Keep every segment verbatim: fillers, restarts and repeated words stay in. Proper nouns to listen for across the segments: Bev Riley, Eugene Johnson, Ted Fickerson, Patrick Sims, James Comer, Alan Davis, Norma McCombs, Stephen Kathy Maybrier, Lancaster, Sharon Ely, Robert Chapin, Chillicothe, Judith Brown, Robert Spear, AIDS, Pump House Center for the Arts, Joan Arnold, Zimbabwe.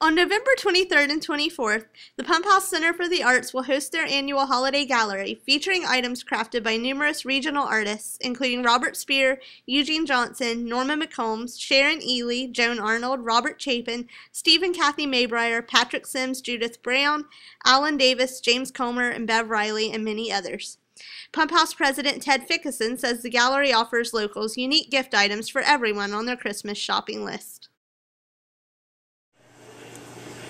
On November twenty-third and twenty-fourth, the Pump House Center for the Arts will host their annual holiday gallery, featuring items crafted by numerous regional artists, including Robert Spear, Eugene Johnson, Norma McCombs, Sharon Ely, Joan Arnold, Robert Chapin, Stephen Kathy Maybrier, Patrick Sims, Judith Brown, Alan Davis, James Comer, and Bev Riley, and many others. Pump House President Ted Fickerson says the gallery offers locals unique gift items for everyone on their Christmas shopping list.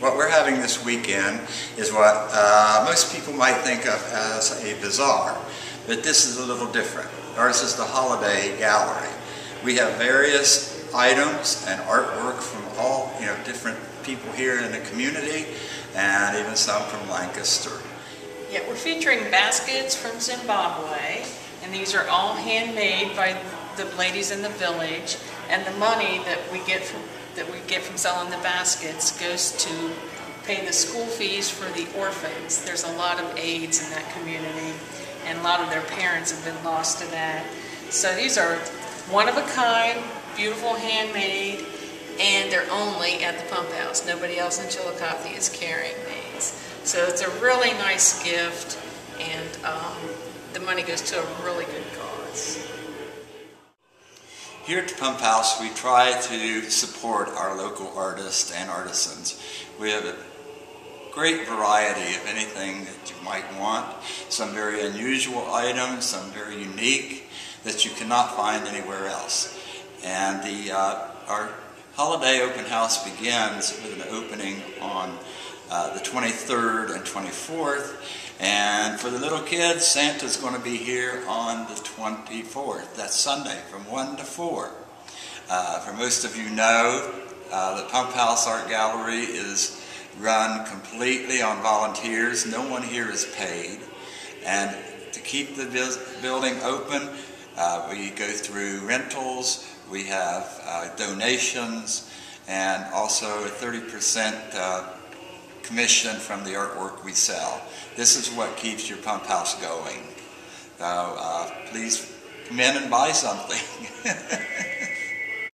What we're having this weekend is what uh, most people might think of as a bazaar, but this is a little different. Ours is the holiday gallery. We have various items and artwork from all you know different people here in the community, and even some from Lancaster. Yeah, we're featuring baskets from Zimbabwe, and these are all handmade by the ladies in the village, and the money that we get from that we get from selling the baskets goes to pay the school fees for the orphans. There's a lot of AIDS in that community, and a lot of their parents have been lost to that. So these are one of a kind, beautiful, handmade, and they're only at the Pump House. Nobody else in Chillicothe is carrying these. So it's a really nice gift, and um, the money goes to a really good cause. Here at the Pump House, we try to support our local artists and artisans. We have a great variety of anything that you might want, some very unusual items, some very unique that you cannot find anywhere else. And the, uh, our holiday open house begins with an opening on Uh, the twenty-third and twenty-fourth, and for the little kids, Santa's going to be here on the twenty-fourth. That's Sunday from one to four. Uh, for most of you know, uh, the Pump House Art Gallery is run completely on volunteers. No one here is paid, and to keep the building open, uh, we go through rentals, we have uh, donations, and also thirty percent uh, commission from the artwork we sell. This is what keeps your Pump House going. So uh, please come in and buy something.